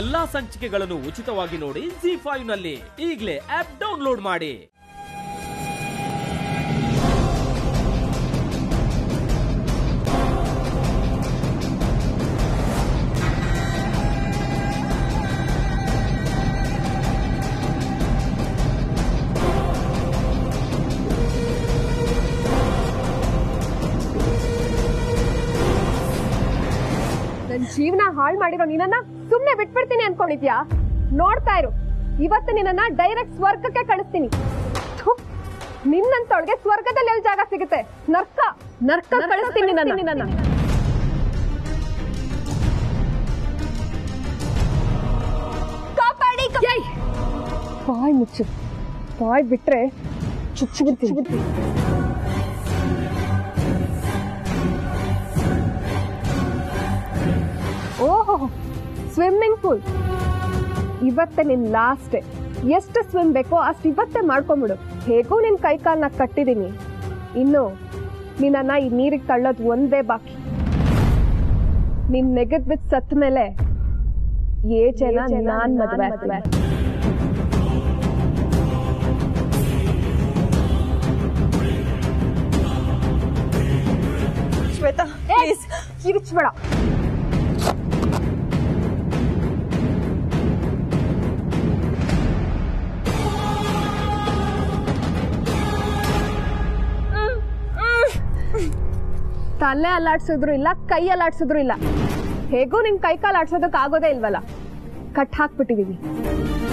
ಎಲ್ಲಾ ಸಂಚಿಕೆಗಳನ್ನು ಉಚಿತವಾಗಿ ನೋಡಿ Zee5 ನಲ್ಲಿ ಈಗಲೇ ಆಪ್ ಡೌನ್ಲೋಡ್ ಮಾಡಿ. ಜೀವನ ಹಾಳು ಮಾಡಿರೋ ನಿನ್ನ ಸುಮ್ಮನೆ ಬಿಟ್ಬಿಡ್ತೀನಿ ಅನ್ಕೊಂಡಿದ್ಯಾ? ನೋಡ್ತಾ ಇರು, ಇವತ್ತು ನಿನ್ನ ಡೈರೆಕ್ಟ್ ಸ್ವರ್ಗಕ್ಕೆ ಕಳಿಸ್ತೀನಿ. ನಿನ್ನಂತೊಳಗೆ ಸ್ವರ್ಗದಲ್ಲಿ ಎಲ್ಲಿ ಜಾಗ ಸಿಗುತ್ತೆ? ನರ್ಕ ನರ್ಕ ಕಳಿಸ್ತೀನಿ ನಿನ್ನ. ಕಾಪಾಡಿ, ಬಾಯ್ ಮುಚ್ಚು, ಬಾಯ್ ಬಿಟ್ರೆ ಚುಚ್ಚಿಬಿಡ್ತೀನಿ. ಓಹೋ, ಸ್ವಿಮ್ಮಿಂಗ್ ಪೂಲ್ ಇವತ್ತೆ ನಿನ್ ಲಾಸ್ಟ್. ಎಷ್ಟು ಸ್ವಿಮ್ ಬೇಕೋ ಅಷ್ಟು ಇವತ್ತೇ ಮಾಡ್ಕೊಂಬಿಡು. ಹೇಗೂ ನಿನ್ ಕೈ ಕಾಲನ್ನ ಕಟ್ಟಿದೀನಿ, ಇನ್ನು ನಿನ್ನ ಈ ನೀರಿಗೆ ತಳ್ಳೋದು ಒಂದೇ ಬಾಕಿ. ನೀನ್ ನೆಗೆದ್ ಬಿದ್ದು ಸತ್ ಮೇಲೆ ಏ ಜನ ನಾನ್ ಮದುವೆ ಆಗ್ತವೆ. ಶ್ವೇತಾ ಕಿರಿಚ್ಬೇಡ. ತಲೆ ಅಲ್ಲಾಡ್ಸಿದ್ರು ಇಲ್ಲ, ಕೈ ಅಲ್ಲಾಡ್ಸಿದ್ರು ಇಲ್ಲ, ಹೇಗೂ ನಿನ್ ಕೈ ಕಾಲು ಆಡ್ಸೋದಕ್ಕೆ ಆಗೋದೇ ಇಲ್ವಲ್ಲ, ಕಟ್ ಹಾಕ್ಬಿಟ್ಟಿದೀವಿ.